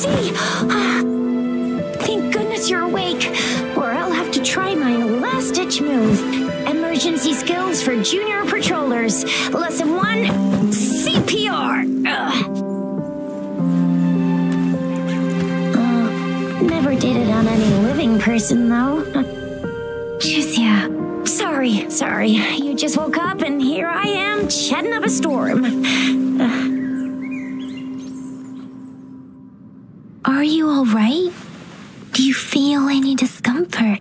sea! Thank goodness you're awake, or I'll have to try my last-ditch move. Emergency skills for junior patrollers. Lesson 1, CPR! Never did it on any living person, though. Chixia. Sorry. You just woke up and here I am, chatting up a storm. Are you all right? Do you feel any discomfort?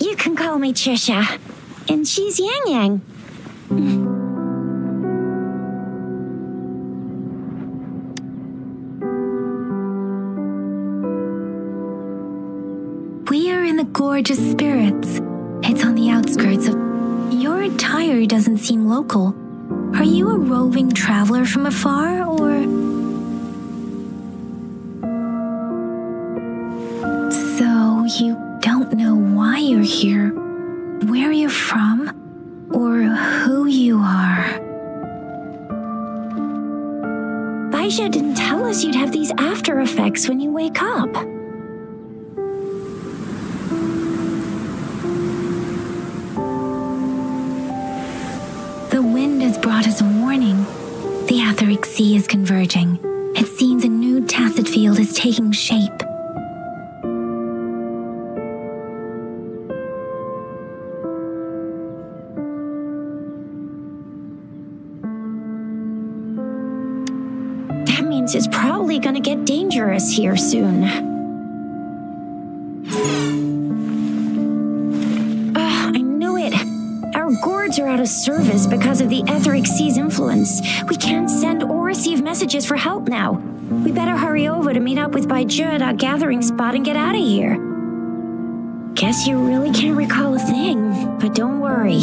You can call me Chixia, and she's Yang Yang. Gorge of Spirits. It's on the outskirts of... Your attire doesn't seem local. Are you a roving traveler from afar, or... So, you don't know why you're here, where you're from, or who you are. Baizhi didn't tell us you'd have these after effects when you wake up. The wind has brought us a warning. The Aetheric Sea is converging. It seems a new tacit field is taking shape. That means it's probably gonna get dangerous here soon. Are out of service because of the Aetheric Sea's influence. We can't send or receive messages for help now. We better hurry over to meet up with Baiju at our gathering spot and get out of here. Guess you really can't recall a thing, but don't worry.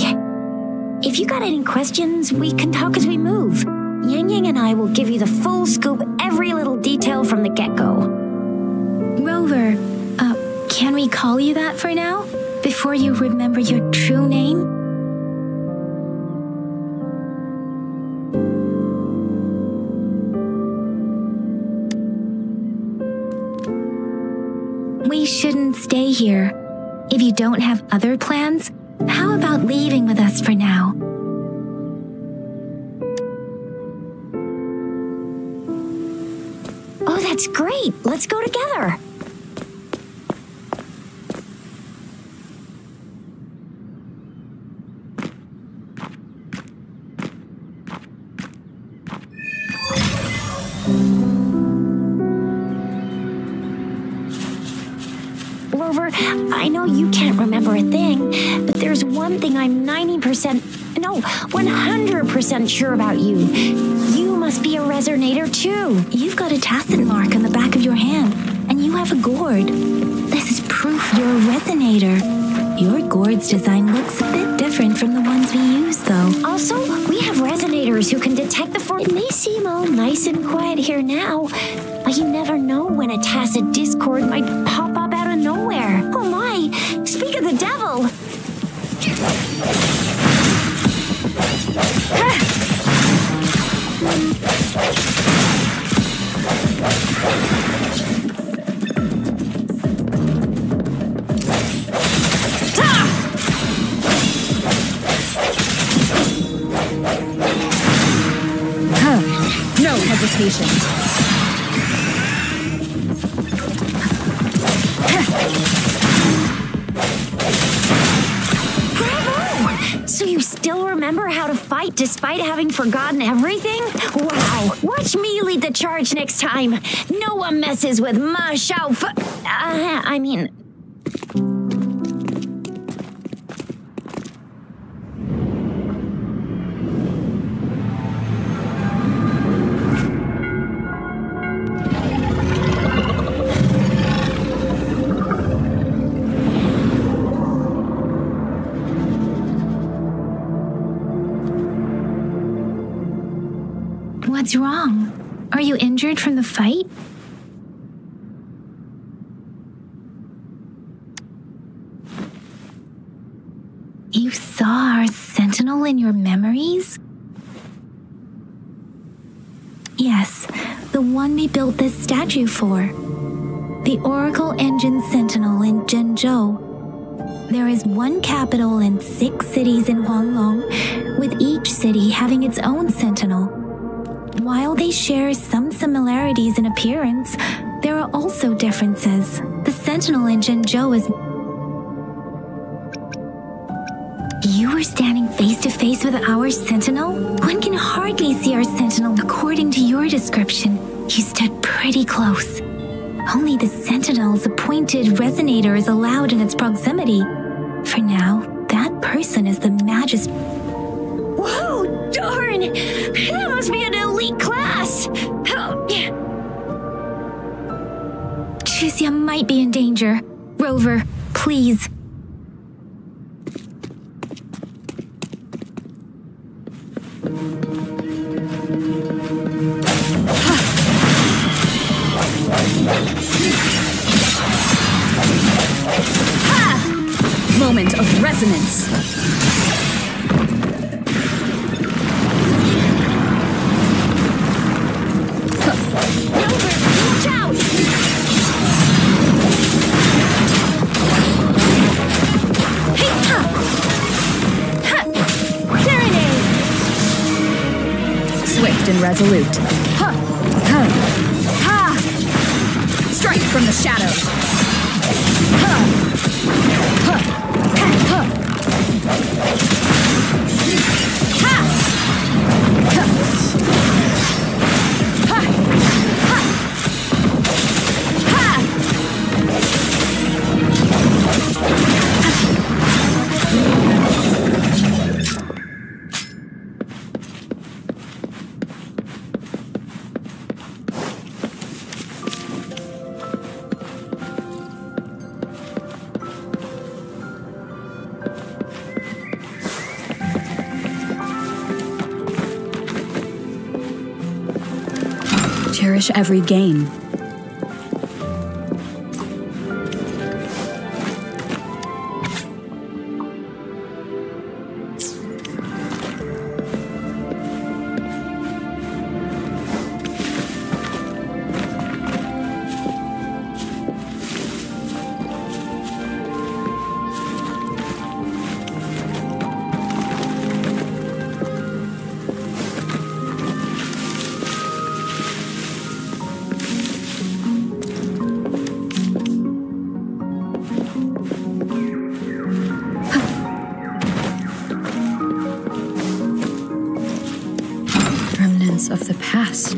If you got any questions, we can talk as we move. Yang Yang and I will give you the full scoop, every little detail from the get-go. Rover, can we call you that for now? Before you remember your true name? We shouldn't stay here. If you don't have other plans, how about leaving with us for now? Oh, that's great! Let's go together! I know you can't remember a thing, but there's one thing I'm 100% sure about you. You must be a resonator too. You've got a tacit mark on the back of your hand, and you have a gourd. This is proof you're a resonator. Your gourd's design looks a bit different from the ones we use, though. Also, we have resonators who can detect the form. It may seem all nice and quiet here now, but you never know when a tacit discord might pop up out of nowhere. Oh my, speak of the devil! No hesitation. Remember how to fight despite having forgotten everything? Wow! Watch me lead the charge next time! No one messes with my shelf! What's wrong? Are you injured from the fight? You saw our sentinel in your memories? Yes, the one they built this statue for. The Oracle Engine Sentinel in Zhenzhou. There is one capital and 6 cities in Huanglong, with each city having its own sentinel. While they share some similarities in appearance, there are also differences. The sentinel in Jinzhou is... You were standing face to face with our sentinel? One can hardly see our sentinel. According to your description, you stood pretty close. Only the sentinel's appointed resonator is allowed in its proximity. For now, that person is the magist... Whoa, darn! That must be an elite class! Oh, yeah. Chixia might be in danger. Rover, please. Ha! Moment of resonance. And resolute. Ha! Ha! Ha! Strike from the shadows. Ha! Ha! Ha! Ha! Ha! Ha! Cherish every gain. Of the past.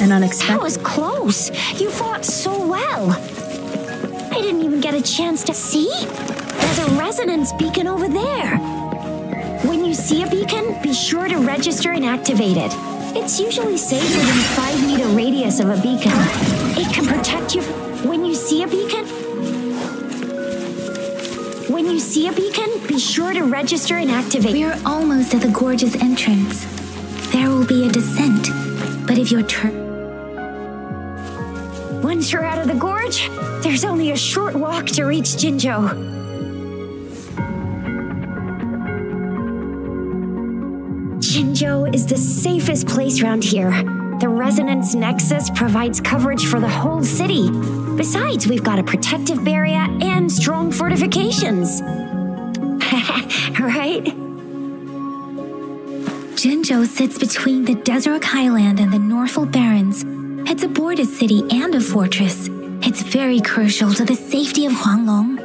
An unexpected... That was close! You fought so well! I didn't even get a chance to see? There's a resonance beacon over there! When you see a beacon, be sure to register and activate it. It's usually safe within a 5-meter radius of a beacon. It can protect you when you see a beacon. When you see a beacon, be sure to register and activate. We are almost at the gorge's entrance. There will be a descent, but if your turn... Once you're out of the gorge, there's only a short walk to reach Jinzhou. Jinzhou is the safest place around here. The Resonance Nexus provides coverage for the whole city. Besides, we've got a protective barrier and strong fortifications. Right? Jinzhou sits between the Deseric Highland and the Norfolk Barrens. It's a border city and a fortress. It's very crucial to the safety of Huanglong.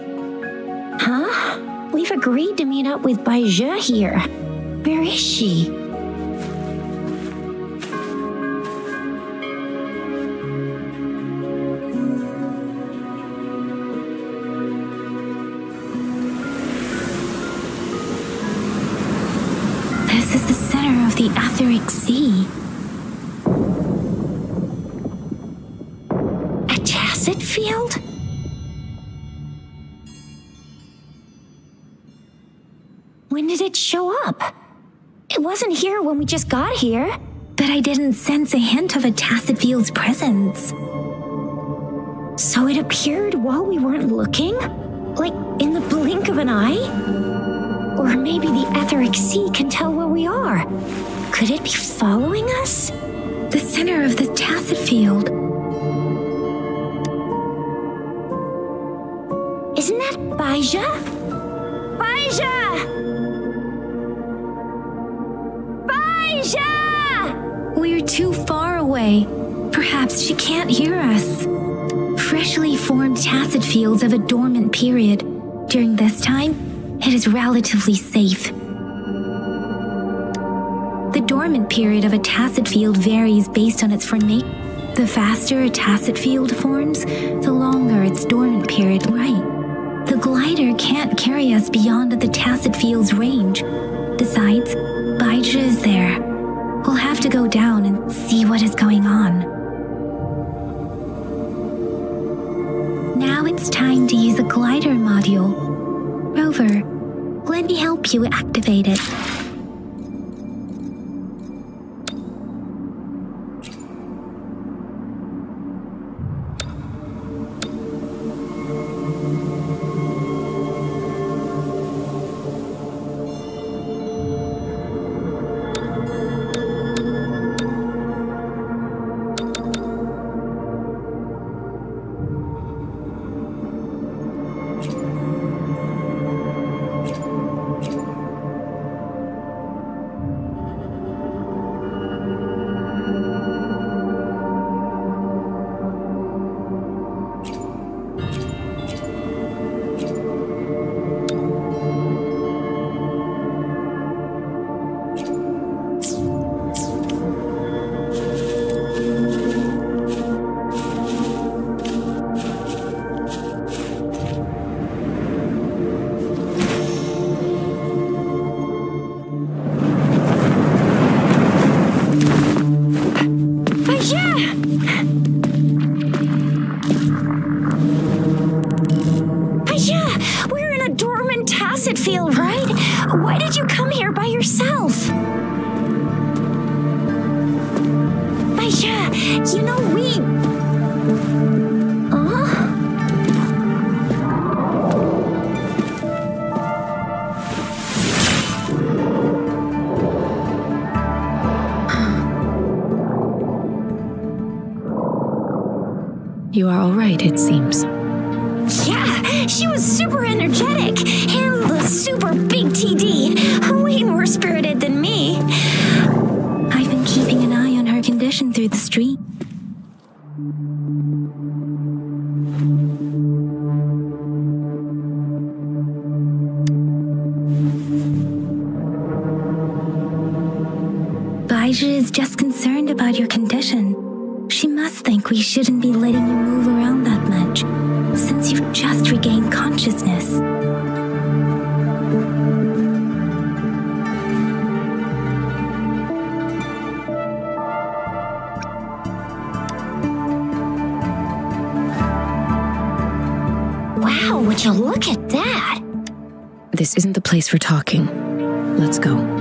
Huh? We've agreed to meet up with Baizhi here. Where is she? This is the center of the Aetheric Sea. A tacit field? When did it show up? It wasn't here when we just got here. But I didn't sense a hint of a tacit field's presence. So it appeared while we weren't looking? Like in the blink of an eye? Or maybe the Aetheric Sea can tell where we are. Could it be following us? The center of the tacit field. Isn't that Baizhi? Baizhi! Baizhi! We're too far away. Perhaps she can't hear us. Freshly formed tacit fields of a dormant period. During this time, it is relatively safe. The dormant period of a tacit field varies based on its formation. The faster a tacit field forms, the longer its dormant period. Right. The glider can't carry us beyond the tacit field's range. Besides, Baizhi is there. We'll have to go down and see what is going on. Now it's time to use a glider module. Rover, let me help you activate it. You are all right, it seems. Yeah, she was super energetic. Handled a super big TD. Way more spirited than me. I've been keeping an eye on her condition through the street. Baizhi is just concerned about your condition. She must think we shouldn't be letting you move around that much, since you've just regained consciousness. Wow, would you look at that? This isn't the place for talking. Let's go.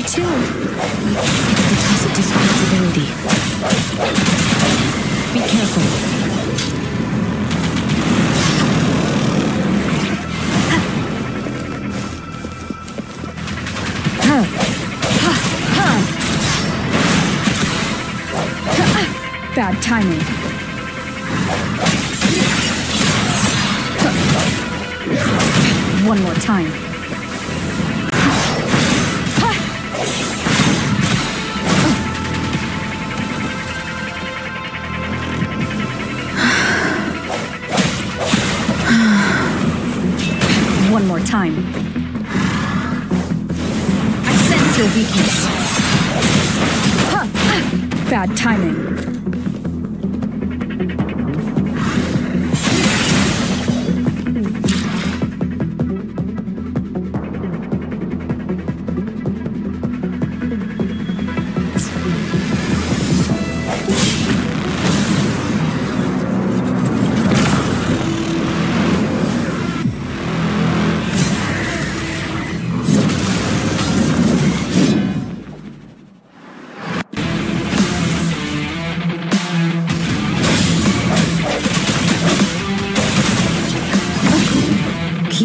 very too. The tacit responsibility. Be careful. Bad timing. One more time. One more time. I sense your weakness. Bad timing.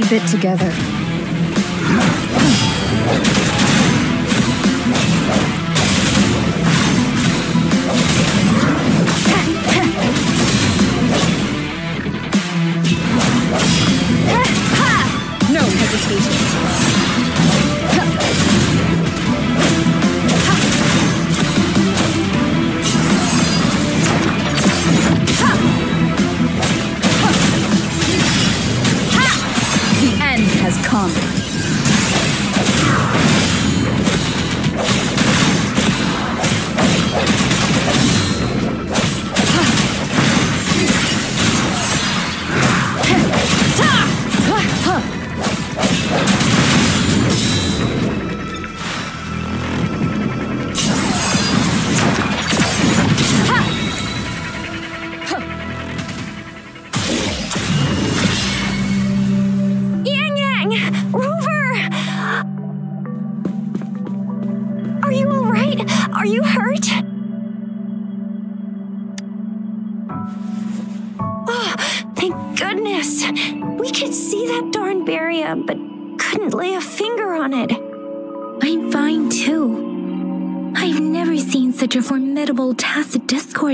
Fit together.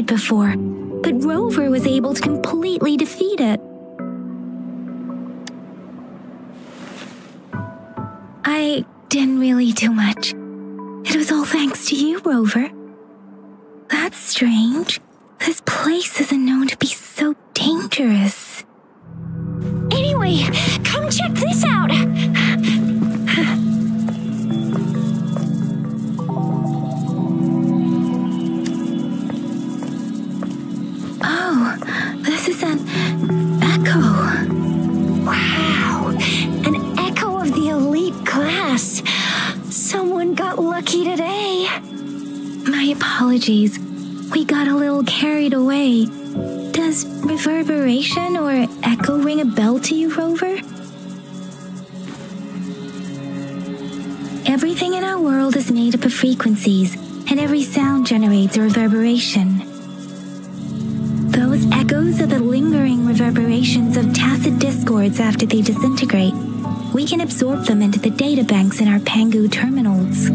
Before, but Rover was able to completely defeat it. I didn't really do much. It was all thanks to you, Rover. That's strange. This place isn't known to be so dangerous. Anyway, come check this out! This is an echo. Wow, an echo of the elite class. Someone got lucky today. My apologies. We got a little carried away. Does reverberation or echo ring a bell to you, Rover? Everything in our world is made up of frequencies, and every sound generates a reverberation. Those echoes are the lingering reverberations of tacit discords after they disintegrate. We can absorb them into the data banks in our Pangu terminals.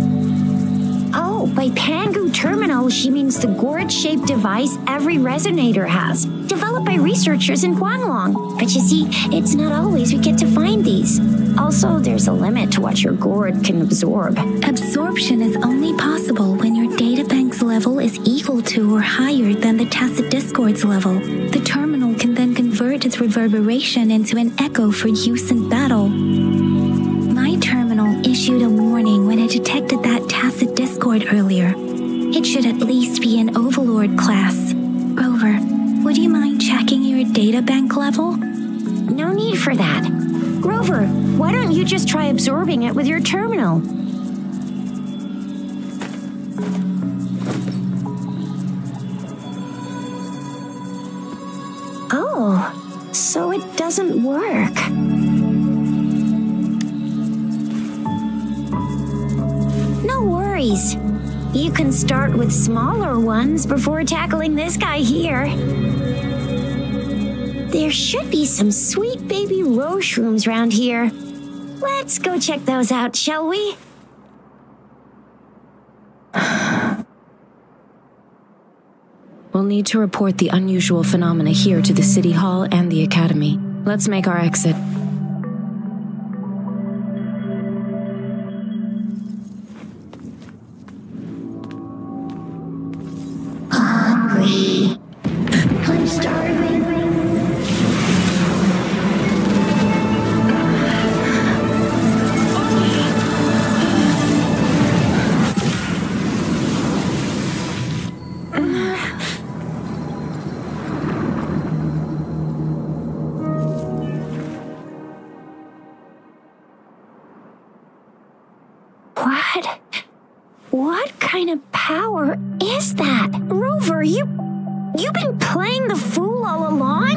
Oh, by Pangu terminal, she means the gourd-shaped device every resonator has, developed by researchers in Huanglong. But you see, it's not always we get to find these. Also, there's a limit to what your gourd can absorb. Absorption is only possible when your data bank's level is equal to or higher than the tacit discord's level. The terminal can then convert its reverberation into an echo for use in battle. My terminal issued a warning when it detected that tacit discord earlier. It should at least be an overlord class. Rover, would you mind checking your data bank level? No need for that. Rover, why don't you just try absorbing it with your terminal? Oh, so it doesn't work. No worries. enemies. You can start with smaller ones before tackling this guy here. There should be some sweet baby roshrooms around here. Let's go check those out, shall we? We'll need to report the unusual phenomena here to the City Hall and the Academy. Let's make our exit. Hungry. I'm starving. What kind of power is that? Rover, you've been playing the fool all along?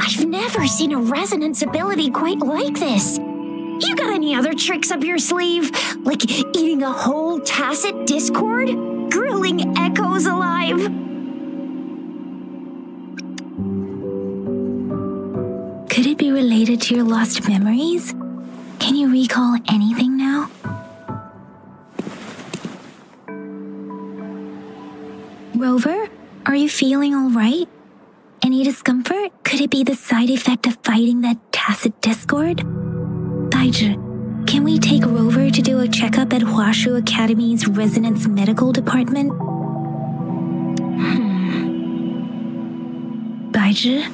I've never seen a resonance ability quite like this. You got any other tricks up your sleeve? Like eating a whole tacit discord? Grilling echoes alive? Could it be related to your lost memories? Can you recall anything now? Rover, are you feeling all right? Any discomfort? Could it be the side effect of fighting that tacit discord? Baizhi, can we take Rover to do a checkup at Huashu Academy's Resonance Medical Department? Baizhi?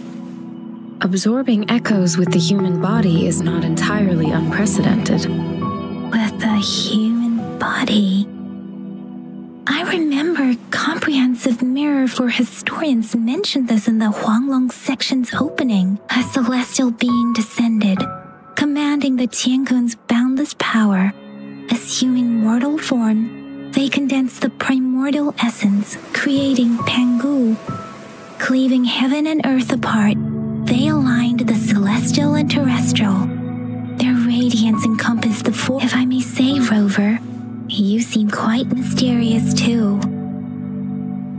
Absorbing echoes with the human body is not entirely unprecedented. With the human body? I remember Comprehensive Mirror for Historians mentioned this in the Huanglong section's opening. A celestial being descended, commanding the Tiangong's boundless power. Assuming mortal form, they condensed the primordial essence, creating Pangu. Cleaving heaven and earth apart, they aligned the celestial and terrestrial. Their radiance encompassed the four. If I may say, Rover, you seem quite mysterious too.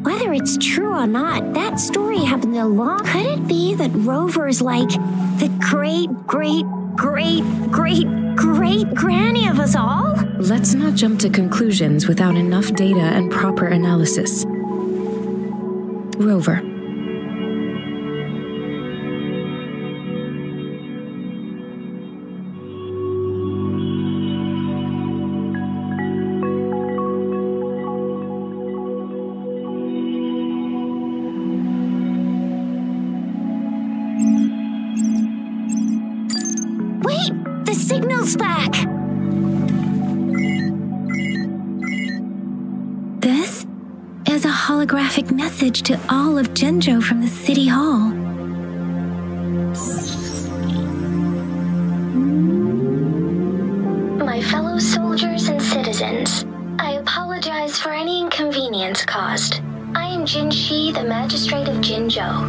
Whether it's true or not, that story happened a long. Could it be that Rover's like the great granny of us all? Let's not jump to conclusions without enough data and proper analysis. Rover. Back. This is a holographic message to all of Zhenzhou from the City Hall. My fellow soldiers and citizens, I apologize for any inconvenience caused. I am Jinhsi, the Magistrate of Jinzhou.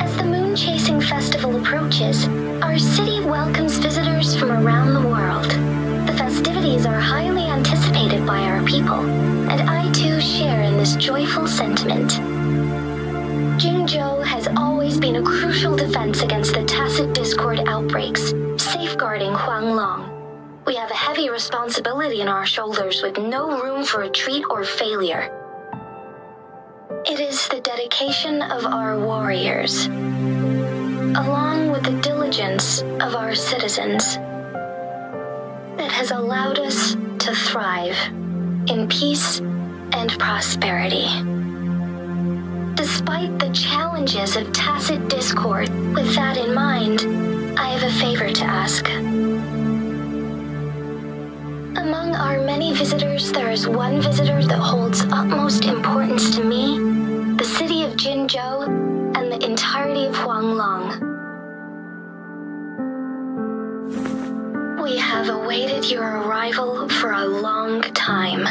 As the Moon Chasing Festival approaches, our city welcomes visitors from around the world. The festivities are highly anticipated by our people, and I too share in this joyful sentiment. Jinzhou has always been a crucial defense against the tacit discord outbreaks, safeguarding Huanglong. We have a heavy responsibility on our shoulders with no room for retreat or failure. It is the dedication of our warriors, along with the diligence of our citizens, that has allowed us to thrive in peace and prosperity. Despite the challenges of tacit discord, with that in mind, I have a favor to ask. Among our many visitors, there is one visitor that holds utmost importance to me, the city of Jinzhou, and the entirety of Huanglong. We have awaited your arrival for a long time.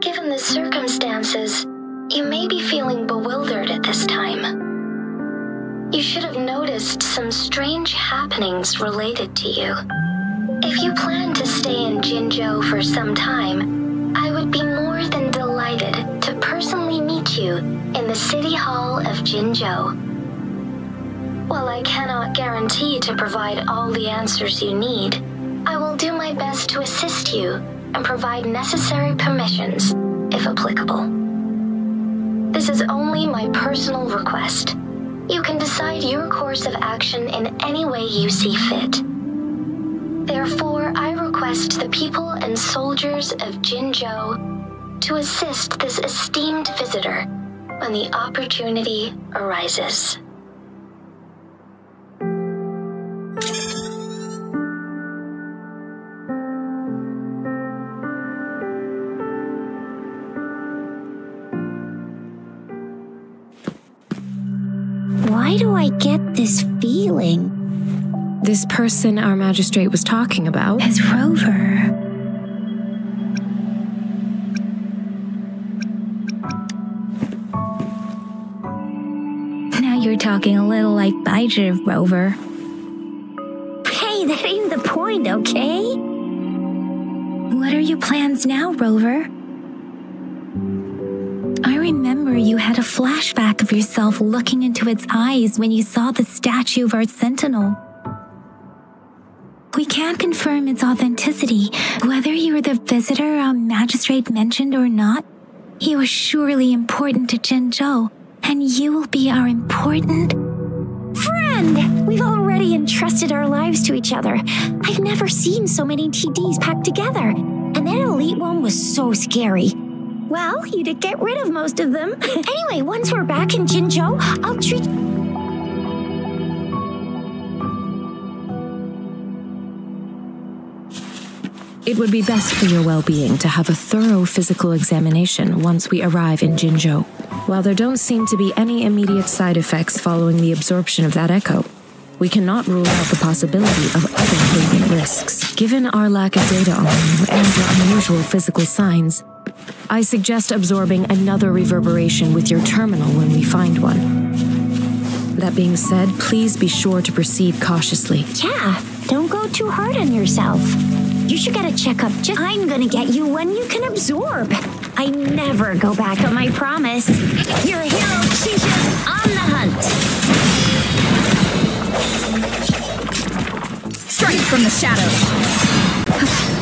Given the circumstances, you may be feeling bewildered at this time. You should have noticed some strange happenings related to you. If you plan to stay in Jinzhou for some time, I would be more than delighted to personally meet you in the City Hall of Jinzhou. While I cannot guarantee to provide all the answers you need, I will do my best to assist you and provide necessary permissions, if applicable. This is only my personal request. You can decide your course of action in any way you see fit. Therefore, I request the people and soldiers of Jinzhou to assist this esteemed visitor when the opportunity arises. Why do I get this feeling? This person our magistrate was talking about is Rover. Now you're talking a little like Baiju, Rover. Hey, that ain't the point, okay? What are your plans now, Rover? You had a flashback of yourself looking into its eyes when you saw the statue of our sentinel. We can't confirm its authenticity, whether you were the visitor our magistrate mentioned or not. You are surely important to Zhenzhou, and you will be our important friend. We've already entrusted our lives to each other. I've never seen so many TDs packed together, and that elite one was so scary. Well, you did get rid of most of them. Anyway, once we're back in Jinzhou, I'll treat... It would be best for your well-being to have a thorough physical examination once we arrive in Jinzhou. While there don't seem to be any immediate side effects following the absorption of that echo, we cannot rule out the possibility of other latent risks. Given our lack of data on you and your unusual physical signs, I suggest absorbing another reverberation with your terminal when we find one. That being said, please be sure to proceed cautiously. Yeah, don't go too hard on yourself. You should get a checkup. Just I'm gonna get you one you can absorb. I never go back on my promise. Your hero Chixia's on the hunt. Strike from the shadows. Ha!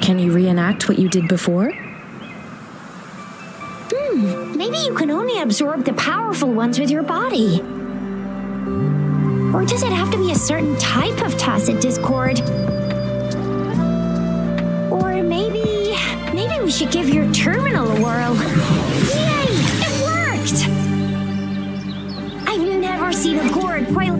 Can you reenact what you did before? Maybe you can only absorb the powerful ones with your body. Or does it have to be a certain type of tacit discord? Or maybe we should give your terminal a whirl. Yay! It worked! I've never seen a gourd quite...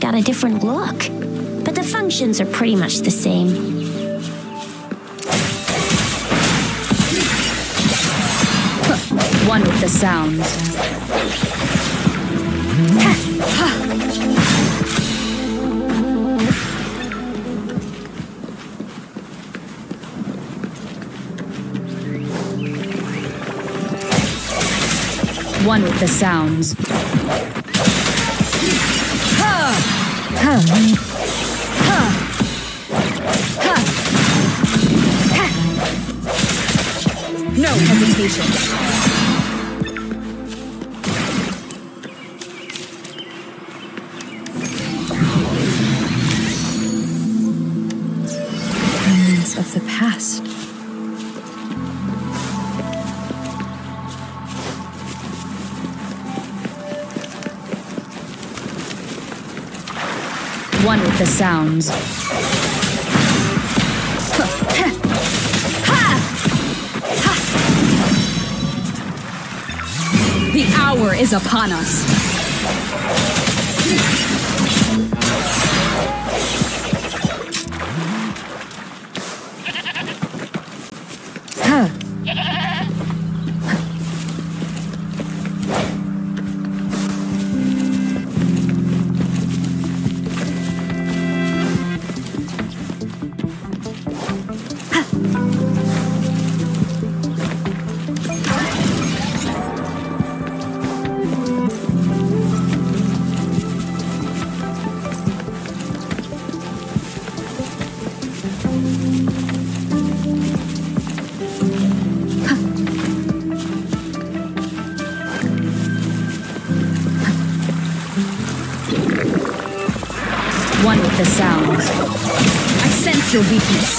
Got a different look, but the functions are pretty much the same. one with the sound. One with the sounds. No hesitation. One with the sounds. The hour is upon us. Your weakness.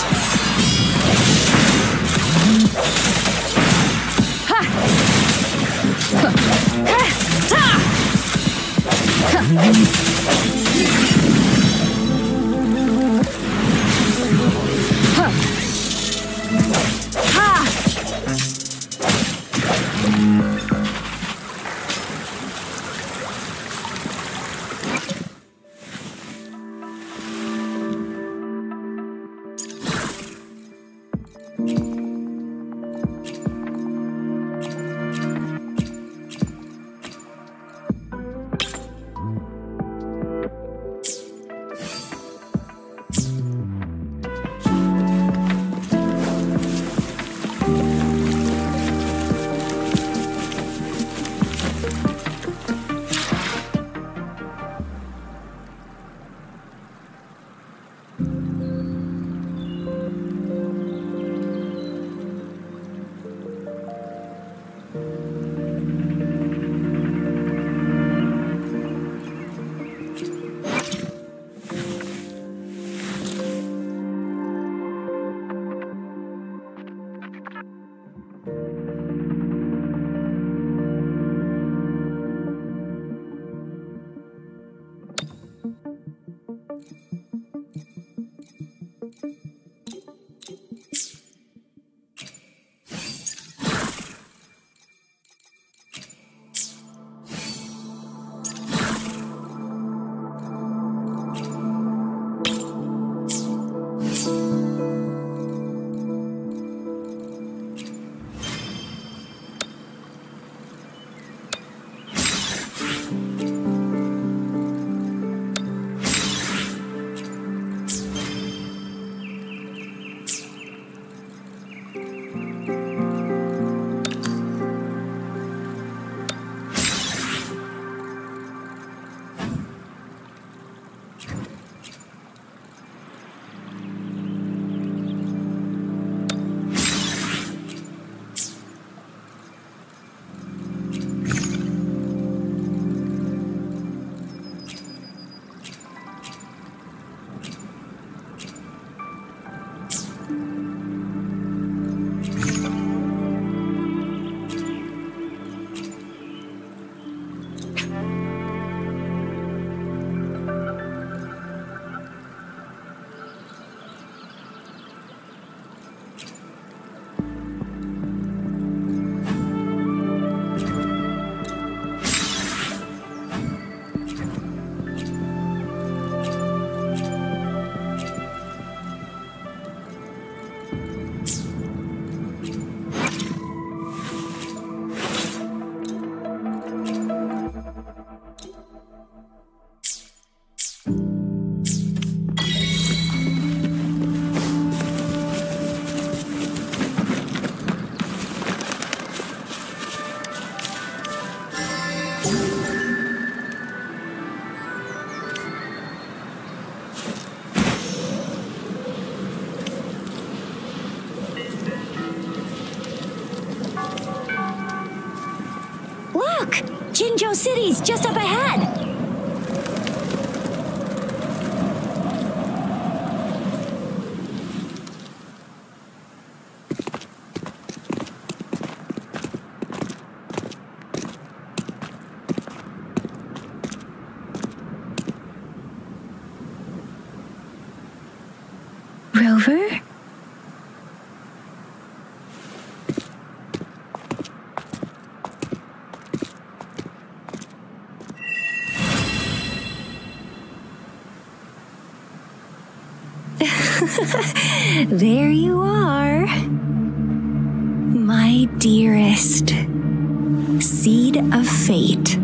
Zhenzhou city's just up ahead. Rover? There you are, my dearest seed of fate.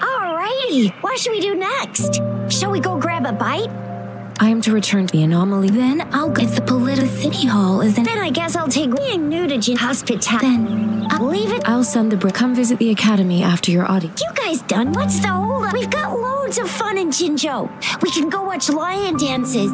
Alrighty, what should we do next? Shall we go grab a bite? I am to return to the anomaly. Then I'll go. It's the Politi City Hall, isn't it? Then I guess I'll take being new to Jin Hospital. Then I'll leave it. I'll send the come visit the academy after your audience. You guys done? What's the hold up? We've got loads of fun in Jinzhou. We can go watch lion dances.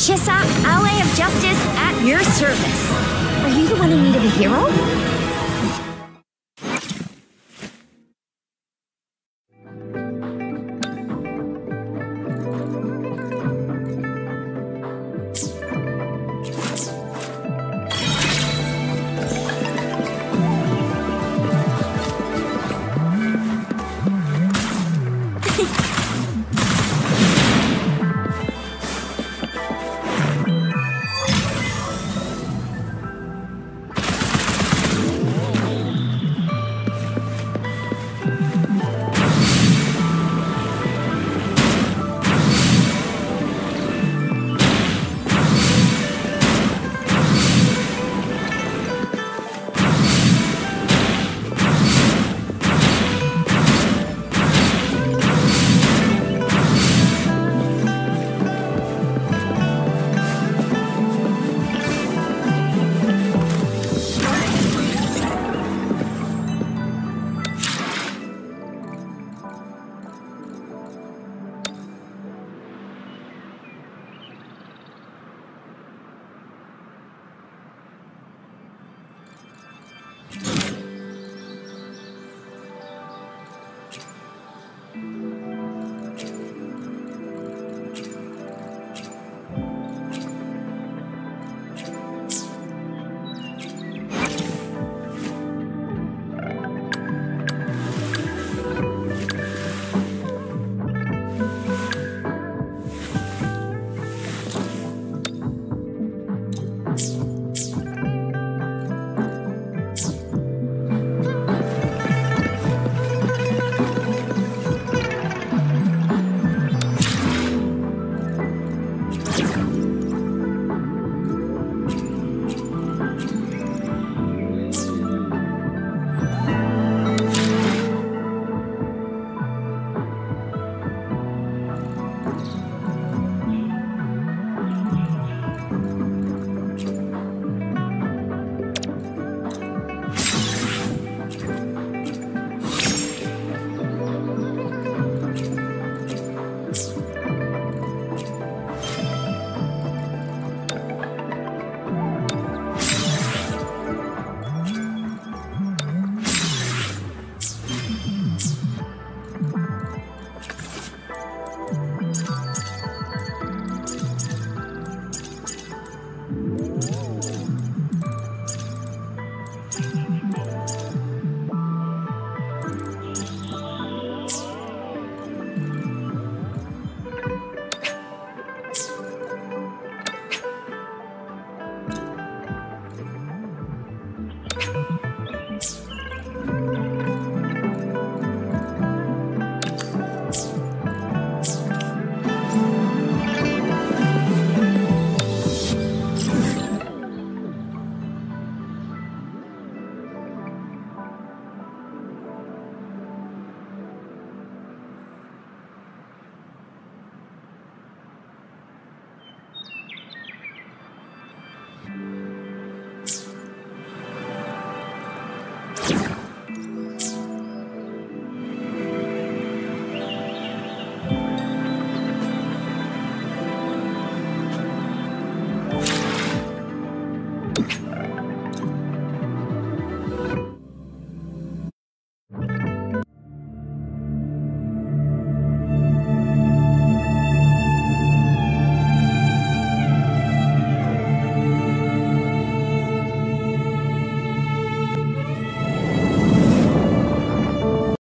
Chixia, Alley of Justice, at your service. Are you the one in need of a hero?